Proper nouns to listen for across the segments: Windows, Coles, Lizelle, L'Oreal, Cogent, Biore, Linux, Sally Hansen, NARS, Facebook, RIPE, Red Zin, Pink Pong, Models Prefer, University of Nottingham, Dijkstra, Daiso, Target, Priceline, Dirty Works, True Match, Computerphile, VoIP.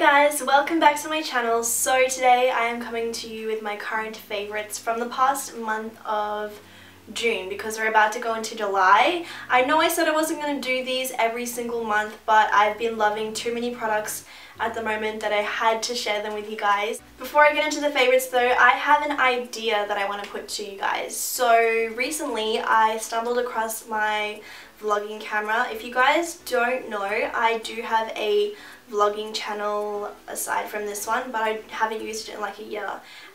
Hey guys, welcome back to my channel. So today I am coming to you with my current favourites from the past month of June because we're about to go into July. I know I said I wasn't going to do these every single month, but I've been loving too many products at the moment that I had to share them with you guys. Before I get into the favourites though, I have an idea that I want to put to you guys. So recently I stumbled across my vlogging camera. If you guys don't know, I do have a vlogging channel aside from this one, but I haven't used it in like a year.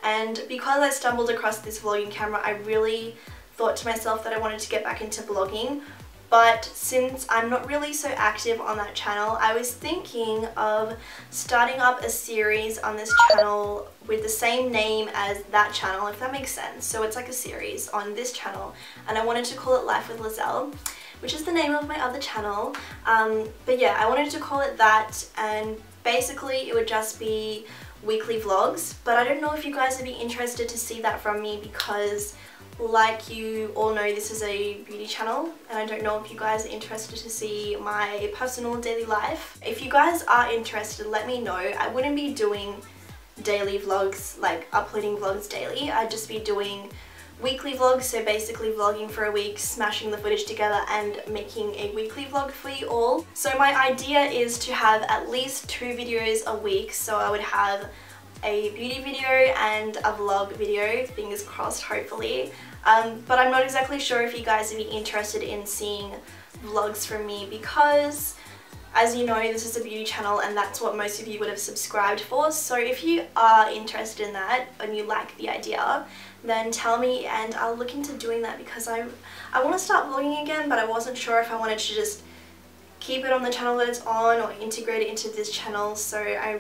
And because I stumbled across this vlogging camera, I really thought to myself that I wanted to get back into vlogging. But since I'm not really so active on that channel, I was thinking of starting up a series on this channel with the same name as that channel, if that makes sense. So it's like a series on this channel, and I wanted to call it Life with Lizelle, which is the name of my other channel. But yeah, I wanted to call it that, and basically it would just be weekly vlogs. But I don't know if you guys would be interested to see that from me because, like you all know, this is a beauty channel, and I don't know if you guys are interested to see my personal daily life. If you guys are interested, let me know. I wouldn't be doing daily vlogs, like uploading vlogs daily. I'd just be doing weekly vlogs, so basically vlogging for a week, smashing the footage together and making a weekly vlog for you all. So my idea is to have at least 2 videos a week, so I would have a beauty video and a vlog video, fingers crossed, hopefully. But I'm not exactly sure if you guys would be interested in seeing vlogs from me because, as you know, this is a beauty channel and that's what most of you would have subscribed for. So if you are interested in that and you like the idea, then tell me and I'll look into doing that because I want to start vlogging again, but I wasn't sure if I wanted to just keep it on the channel that it's on or integrate it into this channel. So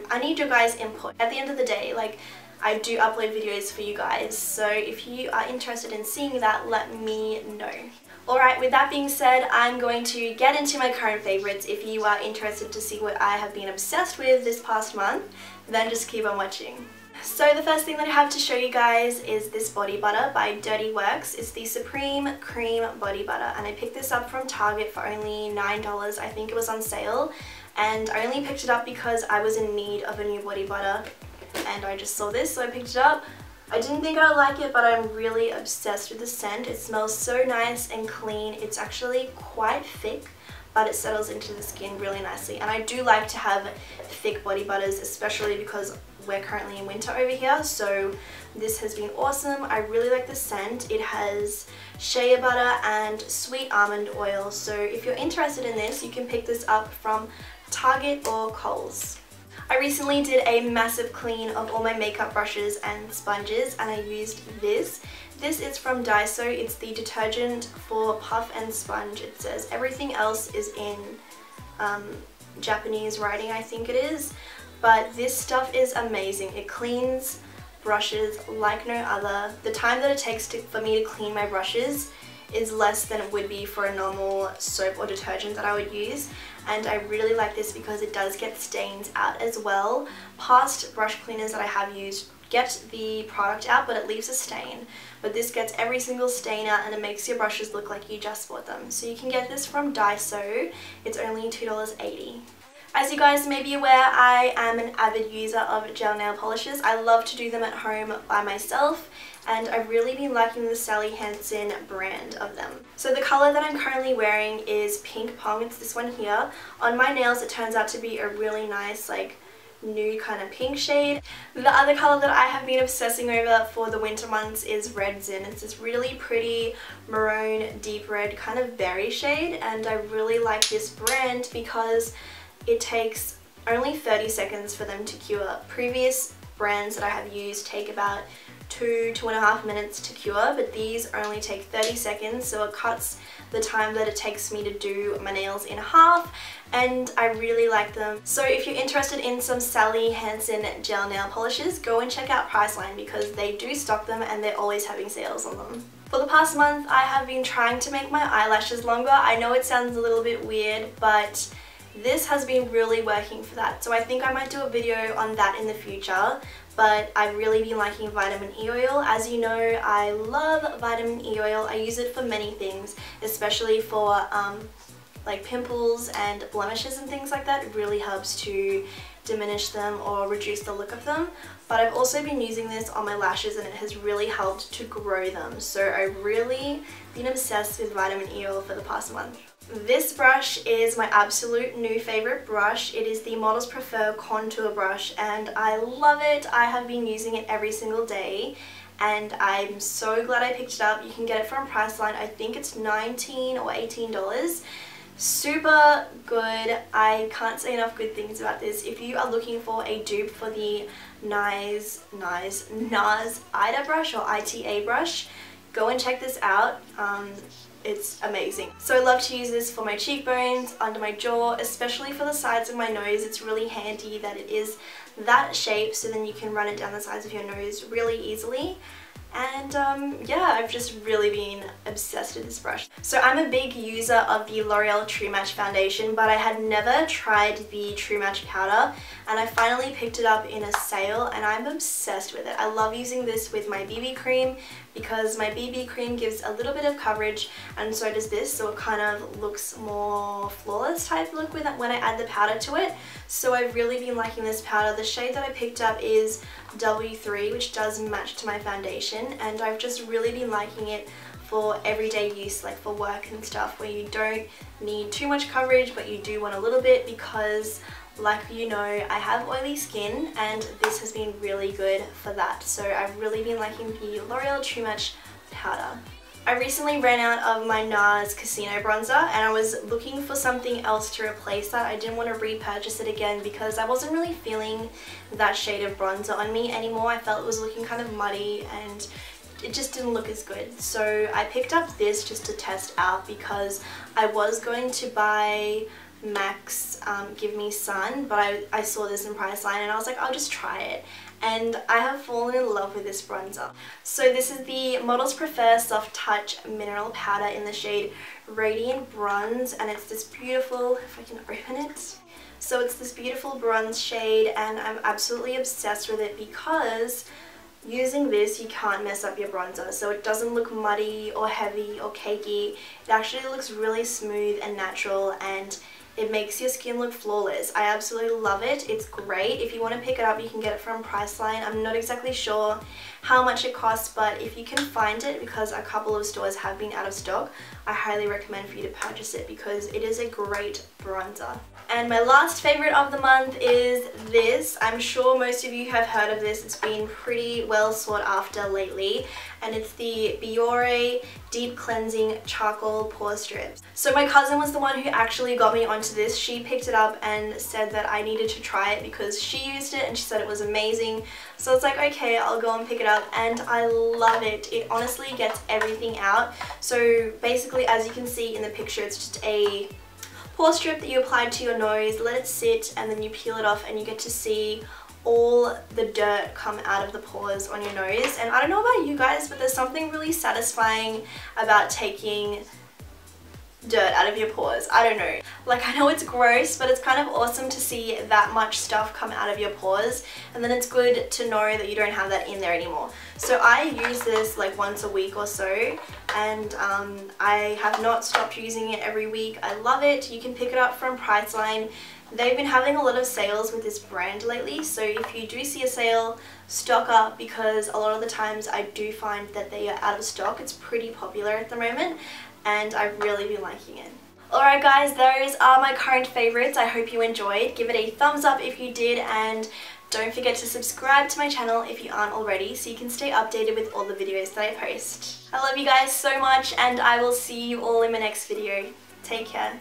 I need your guys' input. At the end of the day, like, I do upload videos for you guys, so if you are interested in seeing that, let me know. Alright, with that being said, I'm going to get into my current favourites. If you are interested to see what I have been obsessed with this past month, then just keep on watching. So the first thing that I have to show you guys is this body butter by Dirty Works. It's the Supreme Cream Body Butter, and I picked this up from Target for only $9. I think it was on sale, and I only picked it up because I was in need of a new body butter and I just saw this, so I picked it up. I didn't think I would like it, but I'm really obsessed with the scent. It smells so nice and clean. It's actually quite thick, but it settles into the skin really nicely, and I do like to have thick body butters, especially because we're currently in winter over here, so this has been awesome. I really like the scent. It has shea butter and sweet almond oil, so if you're interested in this, you can pick this up from Target or Coles. I recently did a massive clean of all my makeup brushes and sponges, and I used this. This is from Daiso. It's the detergent for puff and sponge. It says everything else is in Japanese writing, I think it is. But this stuff is amazing. It cleans brushes like no other. The time that it takes for me to clean my brushes is less than it would be for a normal soap or detergent that I would use, and I really like this because it does get stains out as well. Past brush cleaners that I have used get the product out, but it leaves a stain, but this gets every single stain out and it makes your brushes look like you just bought them. So you can get this from Daiso. It's only $2.80. As you guys may be aware, I am an avid user of gel nail polishes. I love to do them at home by myself, and I've really been liking the Sally Hansen brand of them. So the colour that I'm currently wearing is Pink Pong. It's this one here. On my nails it turns out to be a really nice, like, nude kind of pink shade. The other colour that I have been obsessing over for the winter months is Red Zin. It's this really pretty maroon, deep red kind of berry shade, and I really like this brand because it takes only 30 seconds for them to cure. Previous brands that I have used take about 2.5 minutes to cure, but these only take 30 seconds, so it cuts the time that it takes me to do my nails in half, and I really like them. So if you're interested in some Sally Hansen gel nail polishes, go and check out Priceline because they do stock them and they're always having sales on them. For the past month, I have been trying to make my eyelashes longer. I know it sounds a little bit weird, but this has been really working for that, so I think I might do a video on that in the future. But I've really been liking vitamin E oil. As you know, I love vitamin E oil. I use it for many things, especially for like pimples and blemishes and things like that. It really helps to diminish them or reduce the look of them, but I've also been using this on my lashes and it has really helped to grow them. So I've really been obsessed with vitamin E oil for the past month. This brush is my absolute new favorite brush. It is the Models Prefer contour brush and I love it. I have been using it every single day and I'm so glad I picked it up. You can get it from Priceline. I think it's $19 or $18. Super good. I can't say enough good things about this. If you are looking for a dupe for the NARS Ida brush or ITA brush, go and check this out. It's amazing. So I love to use this for my cheekbones, under my jaw, especially for the sides of my nose. It's really handy that it is that shape, so then you can run it down the sides of your nose really easily. And yeah, I've just really been obsessed with this brush. So I'm a big user of the L'Oreal True Match foundation, but I had never tried the True Match powder, and I finally picked it up in a sale and I'm obsessed with it. I love using this with my BB cream because my BB cream gives a little bit of coverage and so does this, so it kind of looks more flawless type look with it when I add the powder to it. So I've really been liking this powder. The shade that I picked up is W3, which does match to my foundation, and I've just really been liking it for everyday use, like for work and stuff, where you don't need too much coverage but you do want a little bit, because like you know, I have oily skin and this has been really good for that. So I've really been liking the L'Oreal True Match powder. I recently ran out of my NARS Casino Bronzer and I was looking for something else to replace that. I didn't want to repurchase it again because I wasn't really feeling that shade of bronzer on me anymore. I felt it was looking kind of muddy and it just didn't look as good. So I picked up this just to test out because I was going to buy Max Give Me Sun, but I saw this in Priceline and I was like, I'll just try it. And I have fallen in love with this bronzer. So this is the Models Prefer Soft Touch Mineral Powder in the shade Radiant Bronze, and it's this beautiful, if I can open it. So it's this beautiful bronze shade and I'm absolutely obsessed with it because using this you can't mess up your bronzer, so it doesn't look muddy or heavy or cakey. It actually looks really smooth and natural and it makes your skin look flawless. I absolutely love it. It's great. If you want to pick it up, you can get it from Priceline. I'm not exactly sure how much it costs, but if you can find it, because a couple of stores have been out of stock, I highly recommend for you to purchase it because it is a great bronzer. And my last favorite of the month is this. I'm sure most of you have heard of this. It's been pretty well sought after lately, and it's the Biore Deep Cleansing Charcoal Pore Strips. So my cousin was the one who actually got me on to this. She picked it up and said that I needed to try it because she used it and she said it was amazing. So I was like, okay, I'll go and pick it up, and I love it. It honestly gets everything out. So basically, as you can see in the picture, it's just a pore strip that you apply to your nose, let it sit, and then you peel it off and you get to see all the dirt come out of the pores on your nose. And I don't know about you guys, but there's something really satisfying about taking dirt out of your pores. I don't know. Like, I know it's gross, but it's kind of awesome to see that much stuff come out of your pores, and then it's good to know that you don't have that in there anymore. So I use this like once a week or so, and I have not stopped using it every week. I love it. You can pick it up from Priceline. They've been having a lot of sales with this brand lately, so if you do see a sale, stock up, because a lot of the times I do find that they are out of stock. It's pretty popular at the moment, and I've really been liking it. Alright guys, those are my current favorites. I hope you enjoyed. Give it a thumbs up if you did, and don't forget to subscribe to my channel if you aren't already so you can stay updated with all the videos that I post. I love you guys so much, and I will see you all in my next video. Take care.